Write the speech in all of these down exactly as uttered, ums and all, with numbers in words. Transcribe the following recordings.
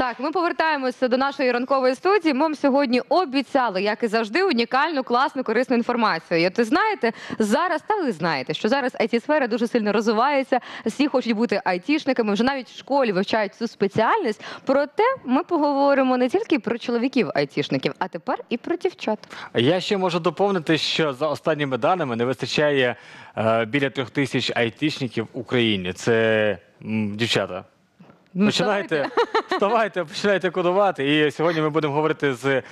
Так, ми повертаємося до нашої ранкової студії. Ми вам сьогодні обіцяли, як і завжди, унікальну, класну, корисну інформацію. І от, ви знаєте, зараз, та ви знаєте, що зараз ай ті-сфера дуже сильно розвивається, всі хочуть бути айтішниками, вже навіть в школі вивчають цю спеціальність. Проте ми поговоримо не тільки про чоловіків-айтішників, а тепер і про дівчат. Я ще можу доповнити, що за останніми даними не вистачає е, біля трьох тисяч айтішників в Україні. Це м, дівчата. Починайте, вставайте, починайте кодувати. І сьогодні ми будемо говорити з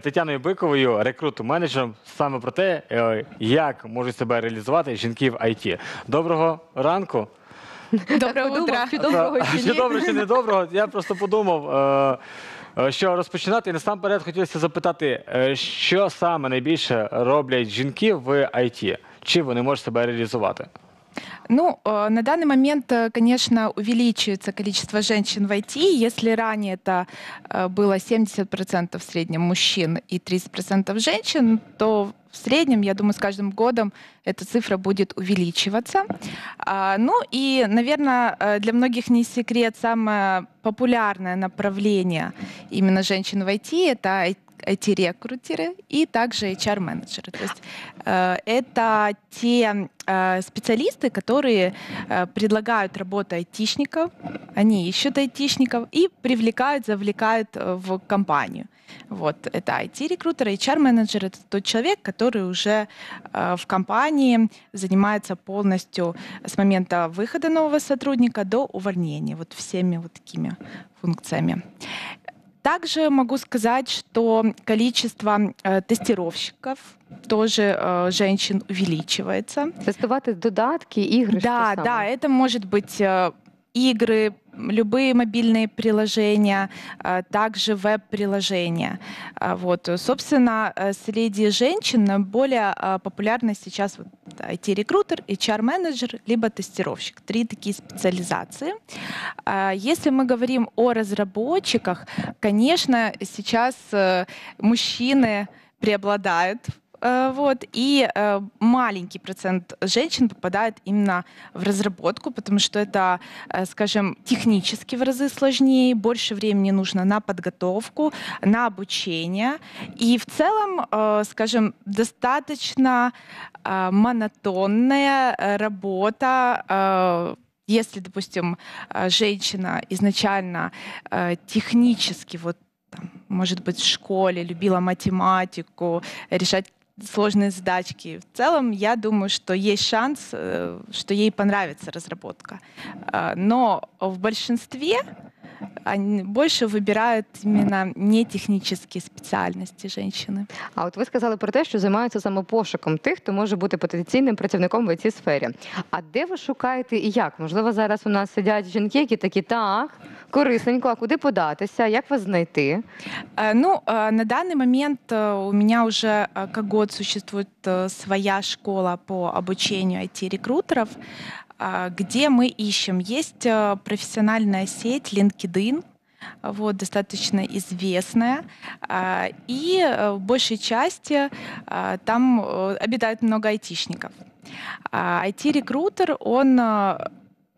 Тетяною Биковою, рекрут-менеджером, саме про те, як можуть себе реалізувати жінки в ай ті. Доброго ранку. Доброго утра. Чи доброго, чи доброго, чи не доброго. Я просто подумав, що розпочинати. І насамперед хотілося запитати, що саме найбільше роблять жінки в ай ті? Чи вони можуть себе реалізувати? Ну, на данный момент, конечно, увеличивается количество женщин в ай ти. Если ранее это было семьдесят процентов в среднем мужчин и тридцать процентов женщин, то в среднем, я думаю, с каждым годом эта цифра будет увеличиваться. Ну и, наверное, для многих не секрет, самое популярное направление именно женщин в ай ти – это ай ти. ай ти-рекрутеры и также эйч ар-менеджеры. То есть э, это те э, специалисты, которые э, предлагают работу айтишников, они ищут айтишников и привлекают, завлекают э, в компанию. Вот, это ай ти-рекрутеры, эйч ар-менеджер – это тот человек, который уже э, в компании занимается полностью с момента выхода нового сотрудника до увольнения, вот всеми вот такими функциями. Также могу сказать, что количество э, тестировщиков тоже э, женщин увеличивается. Тестовать додатки, игры? Да, да, это может быть э, игры, любые мобильные приложения, э, также веб-приложения. Э, вот. Собственно, э, среди женщин более э, популярны сейчас вот, ай ти-рекрутер, эйч ар-менеджер, либо тестировщик. Три такие специализации. Если мы говорим о разработчиках, конечно, сейчас мужчины преобладают. Вот, и э, маленький процент женщин попадает именно в разработку, потому что это, э, скажем, технически в разы сложнее, больше времени нужно на подготовку, на обучение. И в целом, э, скажем, достаточно э, монотонная работа. Э, если, допустим, э, женщина изначально э, технически, вот, там, может быть, в школе любила математику, решать сложные задачки. В целом, я думаю, что есть шанс, что ей понравится разработка. Но в большинстве они больше выбирают именно нетехнические специальности женщины. А от ви сказали про те, що займаються самопошуком тих, хто може бути потенційним працівником в ай ти-сфері. А де ви шукаєте і як? Можливо, зараз у нас сидять жінки, які такі, так, корисненько, а куди податися, як вас знайти? Ну, на даний момент у мене вже як год существує своя школа по обученню ай ти-рекрутерів, где мы ищем. Есть профессиональная сеть LinkedIn, вот, достаточно известная, и в большей части там обитает много айтишников. ай ти-рекрутер, он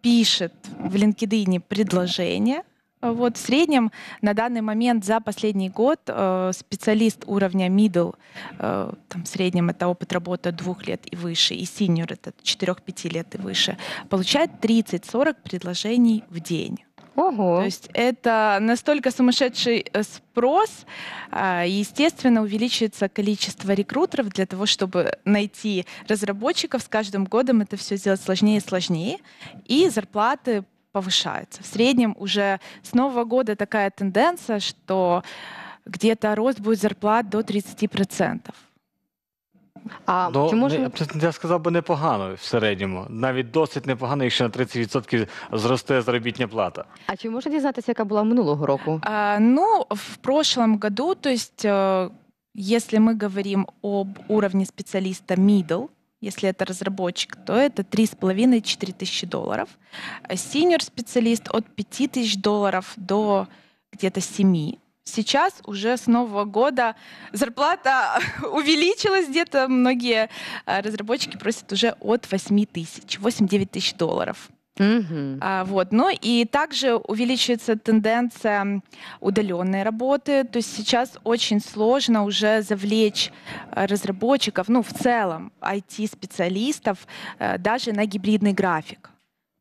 пишет в LinkedIn предложение. Вот, в среднем на данный момент за последний год э, специалист уровня middle, э, там, в среднем это опыт работы двух лет и выше, и senior это четырёх-пяти лет и выше, получает тридцать-сорок предложений в день. Ого. То есть это настолько сумасшедший спрос, естественно, увеличивается количество рекрутеров для того, чтобы найти разработчиков. С каждым годом это все делать сложнее и сложнее, и зарплаты повышается. В среднем уже с нового года такая тенденция, что где-то рост будет зарплат до тридцати процентов. А до, чи можна... не, я сказав би непогано в середньому, навіть досить непогано, якщо на тридцять відсотків зросте заробітня плата. А чи можна дізнатися, яка була минулого року? А, ну, в прошлом году, то есть, если мы говорим об уровне специалиста middle, если это разработчик, то это три с половиной — четыре тысячи долларов. Синьор-специалист от пяти тысяч долларов до где-то семи. Сейчас уже с нового года зарплата увеличилась где-то. Многие разработчики просят уже от восьми тысяч, восемь-девять тысяч долларов. Mm-hmm. А, вот. Ну и также увеличивается тенденция удаленной работы. То есть сейчас очень сложно уже завлечь разработчиков, ну в целом ай ти-специалистов, даже на гибридный график.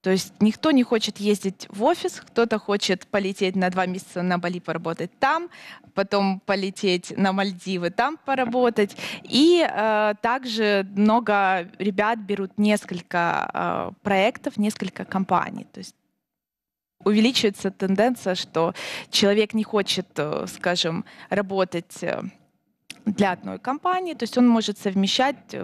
То есть никто не хочет ездить в офис, кто-то хочет полететь на два месяца на Бали поработать там, потом полететь на Мальдивы там поработать. И э, также много ребят берут несколько э, проектов, несколько компаний. То есть увеличивается тенденция, что человек не хочет, э, скажем, работать э, для одной компании, то есть он может совмещать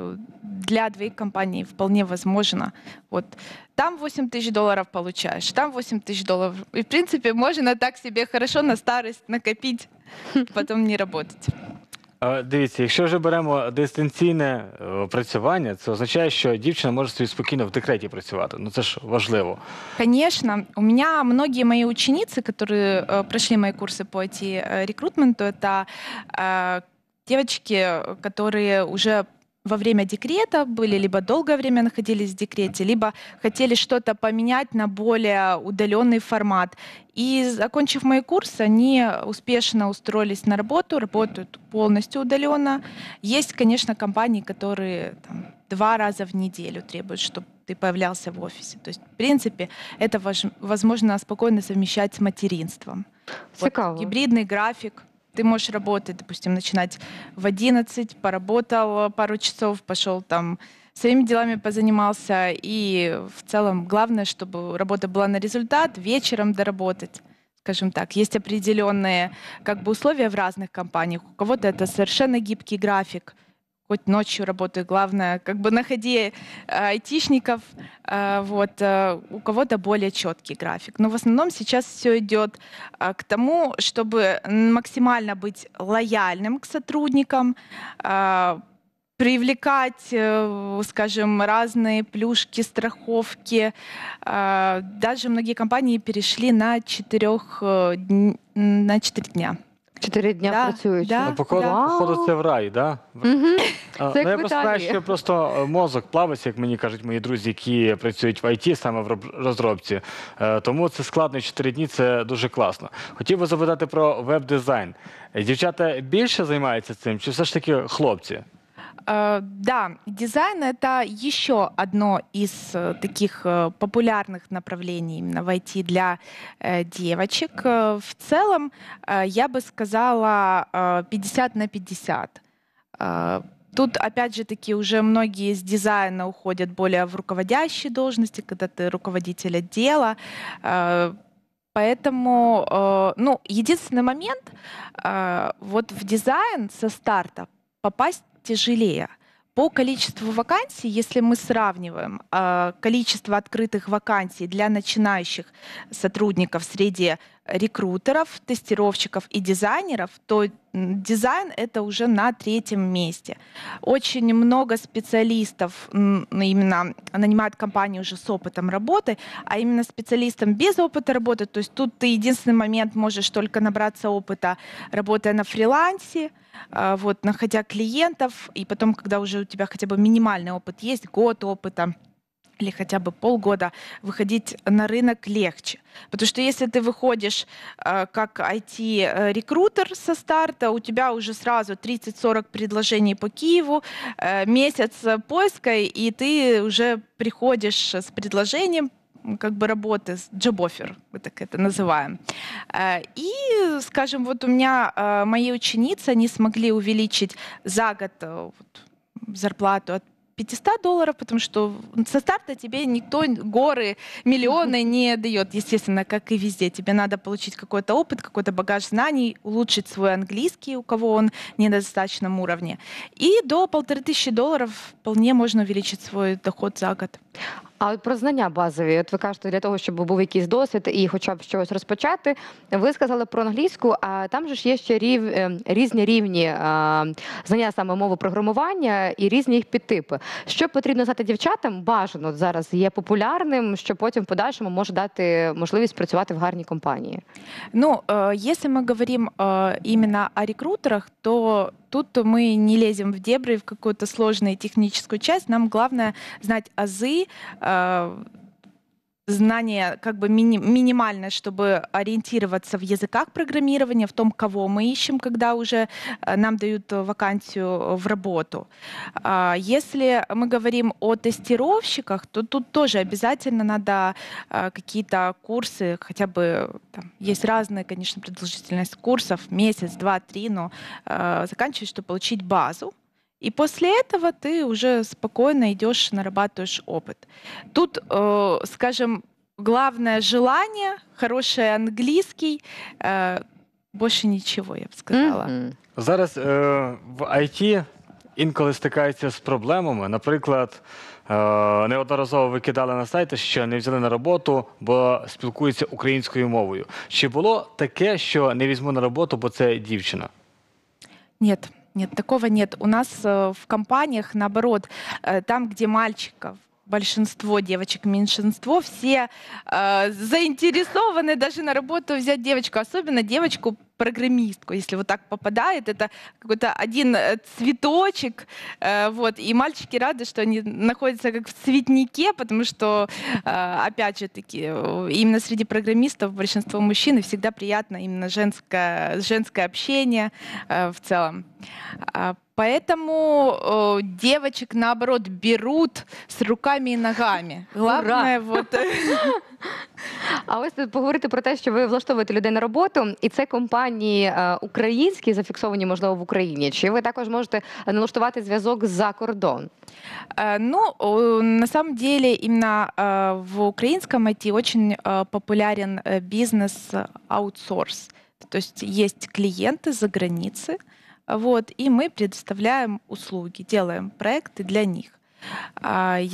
для двоих компаний, вполне возможно. Вот. Там восемь тысяч долларов получаешь, там восемь тысяч долларов. И, в принципе, можно так себе хорошо на старость накопить, потом не работать. Дивіться, якщо вже беремо дистанційне працювання, це означає, що дівчина може собі спокійно в декреті працювати. Ну це ж важливо. Конечно. У меня многие мои ученицы, которые прошли мои курсы по ай ти-рекрутменту, это девочки, которые уже во время декрета были, либо долгое время находились в декрете, либо хотели что-то поменять на более удаленный формат. И, закончив мои курсы, они успешно устроились на работу, работают полностью удаленно. Есть, конечно, компании, которые там, два раза в неделю требуют, чтобы ты появлялся в офисе. То есть, в принципе, это возможно спокойно совмещать с материнством. Вот, гибридный график. Ты можешь работать, допустим, начинать в одиннадцать, поработал пару часов, пошел там, своими делами позанимался. И в целом главное, чтобы работа была на результат, вечером доработать, скажем так. Есть определенные как бы условия в разных компаниях. У кого-то это совершенно гибкий график. Хоть ночью работаю, главное, как бы находи айтишников, вот, у кого-то более четкий график. Но в основном сейчас все идет к тому, чтобы максимально быть лояльным к сотрудникам, привлекать, скажем, разные плюшки, страховки. Даже многие компании перешли на четыре дня. Чотири дня да, працюючи. Да, ну, походу, да. походу, це в рай, да? Mm-hmm. а, ну, я просто знаю, що просто мозок плавиться, як мені кажуть мої друзі, які працюють в ай ти, саме в розробці. Е, тому це складно, чотири дні, це дуже класно. Хотів би запитати про веб-дизайн. Дівчата більше займаються цим, чи все ж таки хлопці? Uh, да, дизайн – это еще одно из uh, таких uh, популярных направлений именно в ай ти для uh, девочек. Uh, в целом, uh, я бы сказала, uh, пятьдесят на пятьдесят. Uh, Тут, опять же таки, уже многие из дизайна уходят более в руководящие должности, когда ты руководитель отдела. Uh, поэтому, uh, ну, единственный момент, uh, вот в дизайн со старта попасть тяжелее. По количеству вакансий, если мы сравниваем э, количество открытых вакансий для начинающих сотрудников среди рекрутеров, тестировщиков и дизайнеров, то дизайн — это уже на третьем месте. Очень много специалистов именно нанимают компании уже с опытом работы, а именно специалистам без опыта работы, то есть тут ты единственный момент можешь только набраться опыта, работая на фрилансе, вот, находя клиентов, и потом, когда уже у тебя хотя бы минимальный опыт есть, год опыта, или хотя бы полгода, выходить на рынок легче. Потому что если ты выходишь э, как ай ти-рекрутер со старта, у тебя уже сразу тридцать-сорок предложений по Киеву, э, месяц поиска, и ты уже приходишь с предложением как бы работы, джоб-оффер, мы так это называем. Э, и, скажем, вот у меня э, мои ученицы, они смогли увеличить за год э, вот, зарплату от пятьсот долларов, потому что со старта тебе никто горы, миллионы не дает, естественно, как и везде. Тебе надо получить какой-то опыт, какой-то багаж знаний, улучшить свой английский, у кого он не на достаточном уровне. И до полторы тысячи долларов вполне можно увеличить свой доход за год. А от про знання базові, от ви кажете, для того, щоб був якийсь досвід і хоча б щось розпочати, ви сказали про англійську, а там же ж є ще рів... різні рівні знання саме мови програмування і різні їх підтипи. Що потрібно знати дівчатам, бажано зараз є популярним, що потім в подальшому може дати можливість працювати в гарній компанії? Ну, якщо ми говоримо іменно о рекрутерах, то тут мы не лезем в дебри, в какую-то сложную техническую часть. Нам главное знать азы, знание как бы мини- минимальное, чтобы ориентироваться в языках программирования, в том, кого мы ищем, когда уже нам дают вакансию в работу. Если мы говорим о тестировщиках, то тут тоже обязательно надо какие-то курсы, хотя бы там, есть разные, конечно, продолжительность курсов, месяц, два, три, но заканчивать, чтобы получить базу. И после этого ты уже спокойно идешь, нарабатываешь опыт. Тут, э, скажем, главное желание, хороший английский, э, больше ничего, я б сказала. Mm-hmm. Зараз э, в ай ті інколи стикаються з проблемами. Наприклад, е, неодноразово викидали на сайти, що не взяли на роботу, бо спілкуються українською мовою. Чи було таке, що не візьму на роботу, бо це дівчина? Ні. Нет, такого нет. У нас э, в компаниях, наоборот, э, там, где мальчиков большинство, девочек меньшинство, все э, заинтересованы даже на работу взять девочку, особенно девочку-программистку. Если вот так попадает, это какой-то один цветочек. Э, вот, и мальчики рады, что они находятся как в цветнике, потому что, э, опять же таки, именно среди программистов большинство мужчин, и всегда приятно именно женское, женское общение э, в целом. Поэтому э, девочек, наоборот, берут с руками и ногами. Главное, вот... А ось тут поговорити про те, що ви влаштовуєте людей на роботу, і це компанії українські, зафіксовані, можливо, в Україні. Чи ви також можете налаштувати зв'язок за кордон? Ну, на самом деле, именно в украинском ай ти очень популярен бизнес-аутсорс. То есть есть клиенты за границей, вот, и мы предоставляем услуги, делаем проекты для них.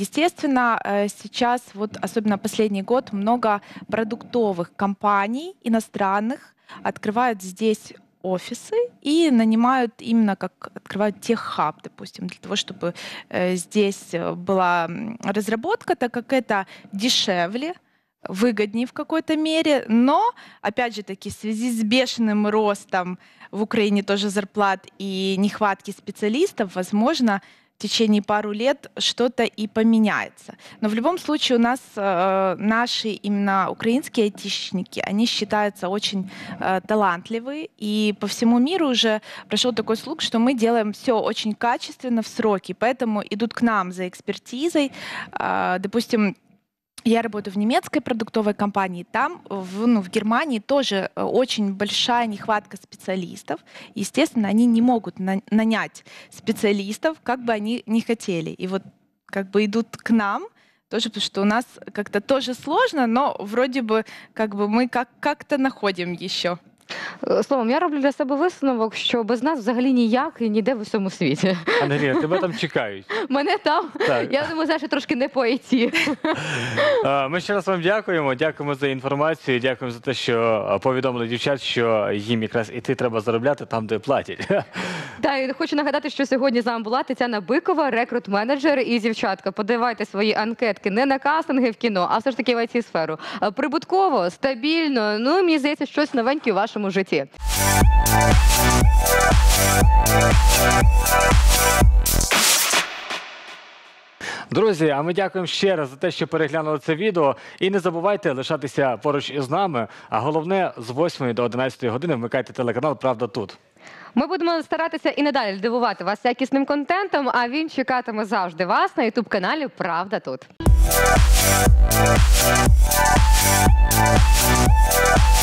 Естественно, сейчас, вот, особенно последний год, много продуктовых компаний иностранных открывают здесь офисы и нанимают именно как открывают тех-хаб, допустим, для того, чтобы здесь была разработка, так как это дешевле, выгоднее в какой-то мере, но, опять же таки, в связи с бешеным ростом в Украине тоже зарплат и нехватки специалистов, возможно, в течение пару лет что-то и поменяется. Но в любом случае у нас э, наши именно украинские айтишники, они считаются очень э, талантливые, и по всему миру уже прошел такой слух, что мы делаем все очень качественно в сроки, поэтому идут к нам за экспертизой, э, допустим, я работаю в немецкой продуктовой компании, там, в, ну, в Германии тоже очень большая нехватка специалистов. Естественно, они не могут на- нанять специалистов, как бы они ни хотели. И вот как бы идут к нам, тоже, потому что у нас как-то тоже сложно, но вроде бы, как бы мы как- как-то находим еще. Словом, я роблю для себе висновок, що без нас взагалі ніяк і ніде в усьому світі. Ангеліна, тебе там чекають. Мене там? Так. Я думаю, знаєш, трошки не по ай ті. Ми ще раз вам дякуємо. Дякуємо за інформацію. Дякуємо за те, що повідомили дівчат, що їм якраз і ти треба заробляти там, де платять. Так, і хочу нагадати, що сьогодні з нами була Тетяна Бикова, рекрут-менеджер. І, дівчатка, подавайте свої анкетки не на кастинги в кіно, а все ж таки в ай ті-сферу. Прибутково, стабільно, ну, мені здається, щось новеньке у вашому житті. Друзі, а ми дякуємо ще раз за те, що переглянули це відео. І не забувайте лишатися поруч із нами. А головне, з восьмої до одинадцятої години вмикайте телеканал «Правда тут». Ми будемо старатися і надалі дивувати вас якісним контентом, а він чекатиме завжди вас на ютуб-каналі «Правда тут».